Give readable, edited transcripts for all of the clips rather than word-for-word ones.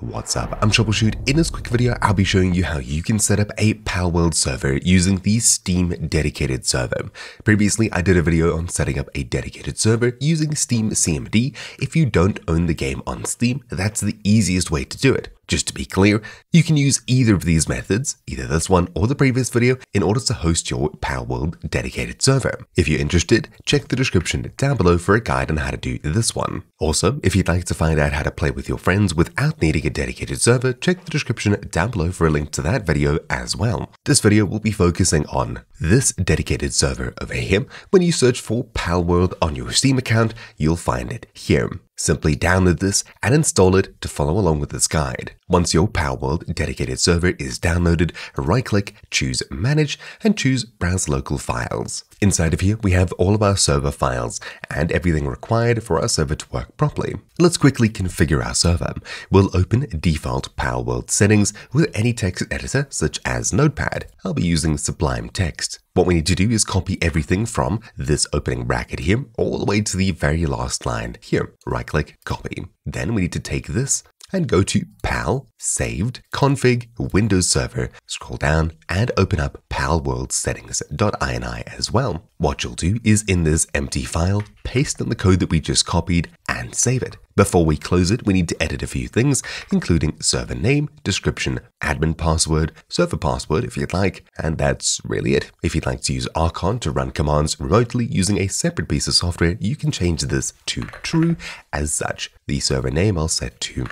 What's up? I'm TroubleChute. In this quick video, I'll be showing you how you can set up a Palworld server using the Steam dedicated server. Previously, I did a video on setting up a dedicated server using Steam CMD. If you don't own the game on Steam, that's the easiest way to do it. Just to be clear, you can use either of these methods, either this one or the previous video, in order to host your Palworld dedicated server. If you're interested, check the description down below for a guide on how to do this one. Also, if you'd like to find out how to play with your friends without needing a dedicated server, check the description down below for a link to that video as well. This video will be focusing on this dedicated server over here. When you search for Palworld on your Steam account, you'll find it here. Simply download this and install it to follow along with this guide. Once your Palworld dedicated server is downloaded, right-click, choose Manage, and choose Browse Local Files. Inside of here, we have all of our server files and everything required for our server to work properly. Let's quickly configure our server. We'll open default Palworld settings with any text editor such as Notepad. I'll be using Sublime Text. What we need to do is copy everything from this opening bracket here all the way to the very last line here. Right-click, copy. Then we need to take this and go to Pal, Saved, Config, Windows Server, scroll down and open up Palworld settings.ini as well. What you'll do is in this empty file, paste in the code that we just copied and save it. Before we close it, we need to edit a few things, including server name, description, admin password, server password if you'd like, and that's really it. If you'd like to use RCON to run commands remotely using a separate piece of software, you can change this to true as such. The server name I'll set to,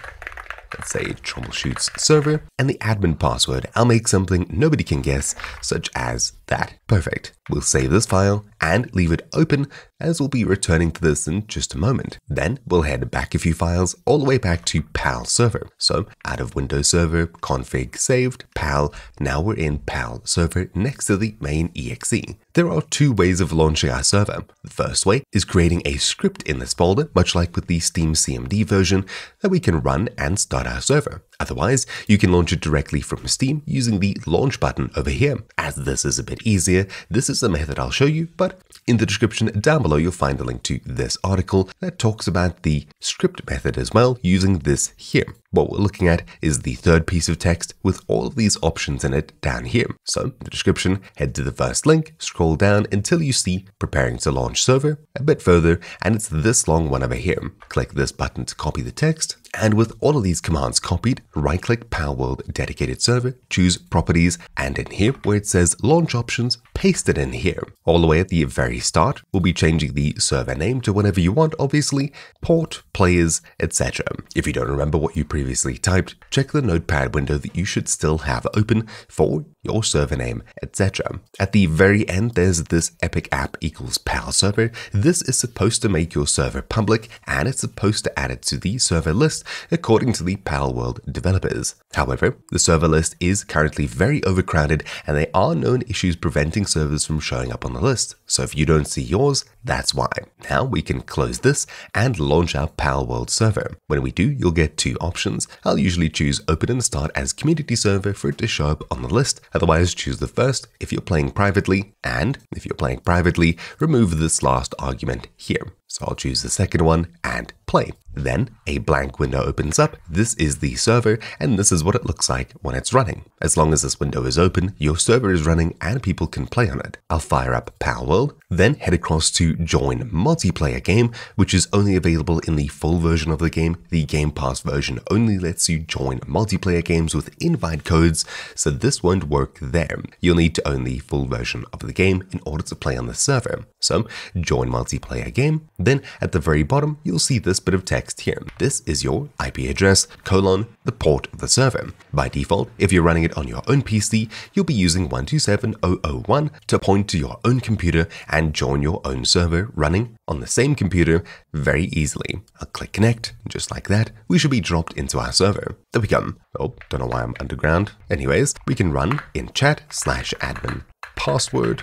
let's say, TroubleChute's server, and the admin password I'll make something nobody can guess, such as that. Perfect. We'll save this file and leave it open, as we'll be returning to this in just a moment. Then we'll head back a few files all the way back to Pal server. So out of Windows server, config, saved, Pal. Now we're in Pal server next to the main exe. There are two ways of launching our server. The first way is creating a script in this folder, much like with the Steam CMD version, that we can run and start our server. Otherwise, you can launch it directly from Steam using the launch button over here. As this is a bit easier, this is the method I'll show you, but in the description down below, you'll find a link to this article that talks about the script method as well using this here. What we're looking at is the third piece of text with all of these options in it down here. So in the description, head to the first link, scroll down until you see preparing to launch server a bit further, and it's this long one over here. Click this button to copy the text. And with all of these commands copied, right-click Palworld dedicated server, choose properties, and in here where it says launch options, paste it in here. All the way at the very start, we'll be changing the server name to whatever you want, obviously, port, players, etc. If you don't remember what you previously typed, check the Notepad window that you should still have open for your server name, etc. At the very end, there's this epic app equals Pal server. This is supposed to make your server public, and it's supposed to add it to the server list according to the Palworld developers. However, the server list is currently very overcrowded, and there are known issues preventing servers from showing up on the list. So if you don't see yours, that's why. Now we can close this and launch our Palworld server. When we do, you'll get two options. I'll usually choose Open and Start as Community Server for it to show up on the list. Otherwise, choose the first if you're playing privately, and if you're playing privately, remove this last argument here. So I'll choose the second one and play. Then a blank window opens up. This is the server, and this is what it looks like when it's running. As long as this window is open, your server is running and people can play on it. I'll fire up Palworld, then head across to Join Multiplayer Game, which is only available in the full version of the game. The Game Pass version only lets you join multiplayer games with invite codes, so this won't work there. You'll need to own the full version of the game in order to play on the server. So Join Multiplayer Game. Then at the very bottom, you'll see this bit of text here. This is your IP address, colon, the port of the server. By default, if you're running it on your own PC, you'll be using 127.0.0.1 to point to your own computer and join your own server running on the same computer very easily. I'll click connect, just like that. We should be dropped into our server. There we go. Oh, don't know why I'm underground. Anyways, we can run in chat /admin password.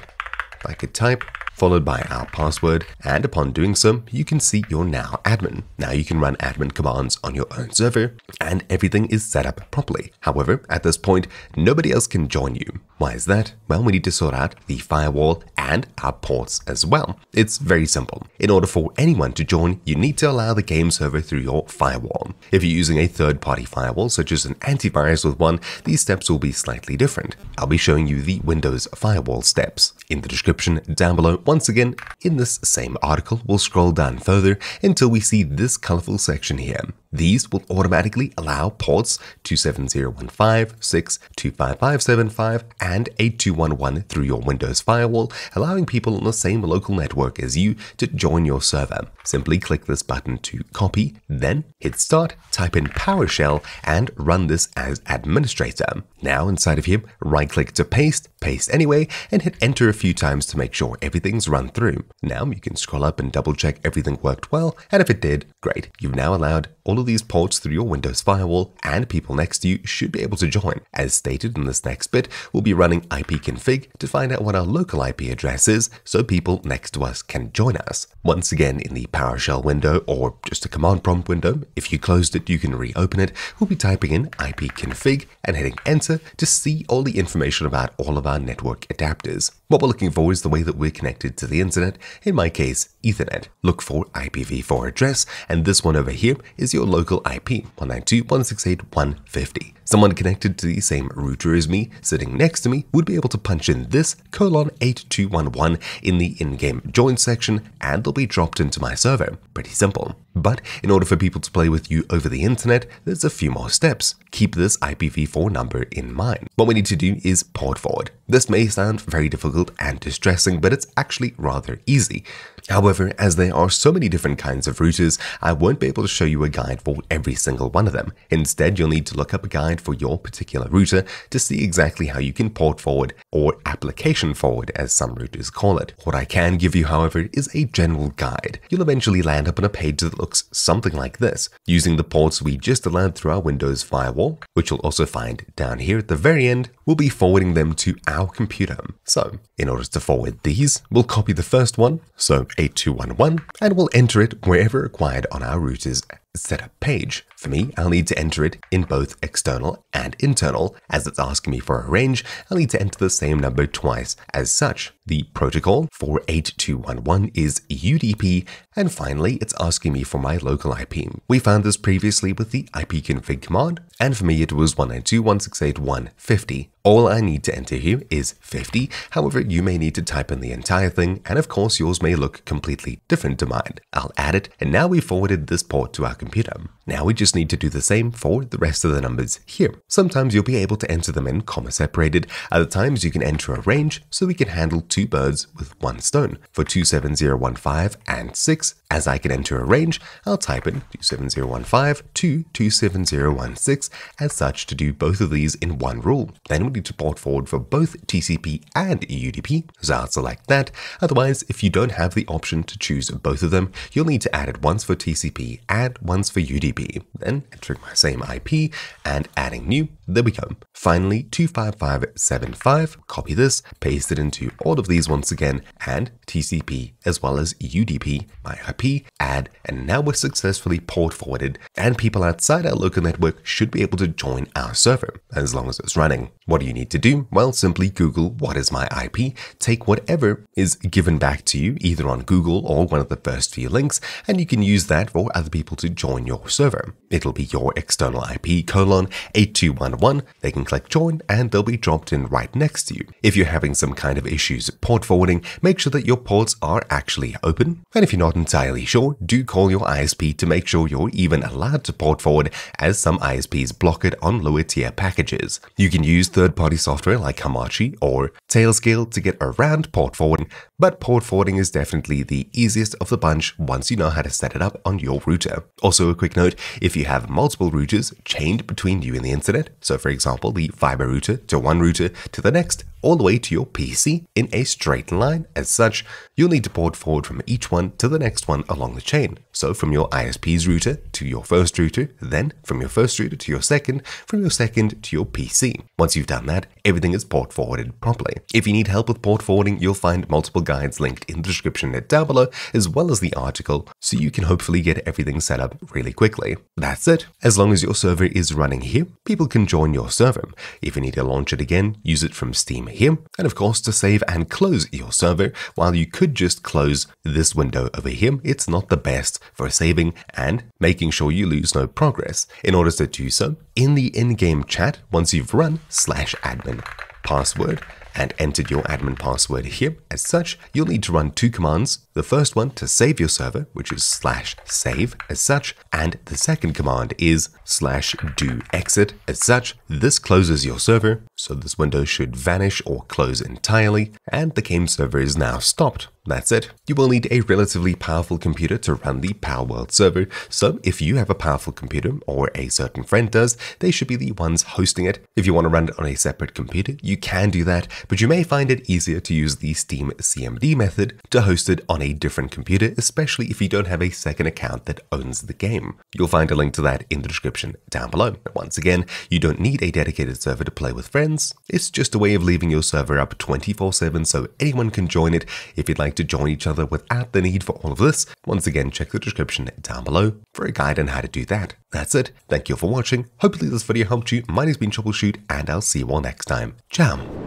I could type followed by our password, and upon doing so, you can see you're now admin. Now you can run admin commands on your own server, and everything is set up properly. However, at this point, nobody else can join you. Why is that? Well, we need to sort out the firewall and our ports as well. It's very simple. In order for anyone to join, you need to allow the game server through your firewall. If you're using a third-party firewall, such as an antivirus with one, these steps will be slightly different. I'll be showing you the Windows firewall steps in the description down below. Once again, in this same article, we'll scroll down further until we see this colorful section here. These will automatically allow ports 27015, 6, 25575, and 8211 through your Windows firewall, allowing people on the same local network as you to join your server. Simply click this button to copy, then hit start, type in PowerShell, and run this as administrator. Now inside of here, right-click to paste, paste anyway, and hit enter a few times to make sure everything's run through. Now you can scroll up and double-check everything worked well, and if it did, great. You've now allowed all of these ports through your Windows firewall, and people next to you should be able to join. As stated in this next bit, we'll be running ipconfig to find out what our local IP address is so people next to us can join us. Once again, in the PowerShell window or just a command prompt window, if you closed it, you can reopen it. We'll be typing in ipconfig and hitting enter to see all the information about all of our network adapters. What we're looking for is the way that we're connected to the internet, in my case, Ethernet. Look for IPv4 address, and this one over here is your local IP, 192.168.150. Someone connected to the same router as me, sitting next to me, would be able to punch in this :8211 in the in-game join section, and they'll be dropped into my server. Pretty simple. But in order for people to play with you over the internet, there's a few more steps. Keep this IPv4 number in mind. What we need to do is port forward. This may sound very difficult and distressing, but it's actually rather easy. However, as there are so many different kinds of routers, I won't be able to show you a guide for every single one of them. Instead, you'll need to look up a guide for your particular router to see exactly how you can port forward, or application forward as some routers call it. What I can give you, however, is a general guide. You'll eventually land up on a page that looks something like this, using the ports we just allowed through our Windows firewall, which you'll also find down here at the very end. We'll be forwarding them to our computer. So in order to forward these, we'll copy the first one, so 8211, and we'll enter it wherever required on our router's setup page. For me, I'll need to enter it in both external and internal. As it's asking me for a range, I'll need to enter the same number twice as such. The protocol for 8211 is UDP, and finally, it's asking me for my local IP. We found this previously with the ipconfig command, and for me, it was 192.168.150. All I need to enter here is 50, however, you may need to type in the entire thing, and of course, yours may look completely different to mine. I'll add it, and now we forwarded this port to our computer. Now we just need to do the same for the rest of the numbers here. Sometimes you'll be able to enter them in comma separated, other times you can enter a range, so we can handle two birds with one stone. For 27015 and 6, as I can enter a range, I'll type in 27015 to 27016 as such to do both of these in one rule. Then we need to port forward for both TCP and UDP, so I'll select that. Otherwise, if you don't have the option to choose both of them, you'll need to add it once for TCP and once for UDP. Then entering my same IP and adding new. There we go. Finally, 25575, copy this, paste it into all of these once again, and TCP as well as UDP, my IP, add, and now we're successfully port forwarded, and people outside our local network should be able to join our server as long as it's running. What do you need to do? Well, simply Google what is my IP, take whatever is given back to you either on Google or one of the first few links, and you can use that for other people to join your server. It'll be your external IP :8211. They can click join and they'll be dropped in right next to you. If you're having some kind of issues port forwarding, make sure that your ports are actually open. And if you're not entirely sure, do call your ISP to make sure you're even allowed to port forward, as some ISPs block it on lower tier packages. You can use third-party software like Hamachi or Tailscale to get around port forwarding, but port forwarding is definitely the easiest of the bunch once you know how to set it up on your router. Also, a quick note, if you have multiple routers chained between you and the internet, so for example the fiber router to one router to the next, all the way to your PC in a straight line. As such, you'll need to port forward from each one to the next one along the chain. So from your ISP's router to your first router, then from your first router to your second, from your second to your PC. Once you've done that, everything is port forwarded properly. If you need help with port forwarding, you'll find multiple guides linked in the description down below, as well as the article, so you can hopefully get everything set up really quickly. That's it. As long as your server is running here, people can join your server. If you need to launch it again, use it from Steam here. And of course, to save and close your server, while you could just close this window over here, it's not the best for saving and making sure you lose no progress. In order to do so, in the in-game chat, once you've run /admin password and entered your admin password here, as such, you'll need to run two commands. The first one to save your server, which is /save as such, and the second command is /do exit as such. This closes your server, so this window should vanish or close entirely, and the game server is now stopped. That's it. You will need a relatively powerful computer to run the Palworld server, so if you have a powerful computer or a certain friend does, they should be the ones hosting it. If you want to run it on a separate computer, you can do that, but you may find it easier to use the Steam CMD method to host it on a different computer, especially if you don't have a second account that owns the game. You'll find a link to that in the description down below. Once again, you don't need a dedicated server to play with friends. It's just a way of leaving your server up 24/7 so anyone can join it if you'd like to join each other without the need for all of this. Once again, check the description down below for a guide on how to do that. That's it. Thank you for watching. Hopefully this video helped you. My name's been TroubleChute, and I'll see you all next time. Ciao.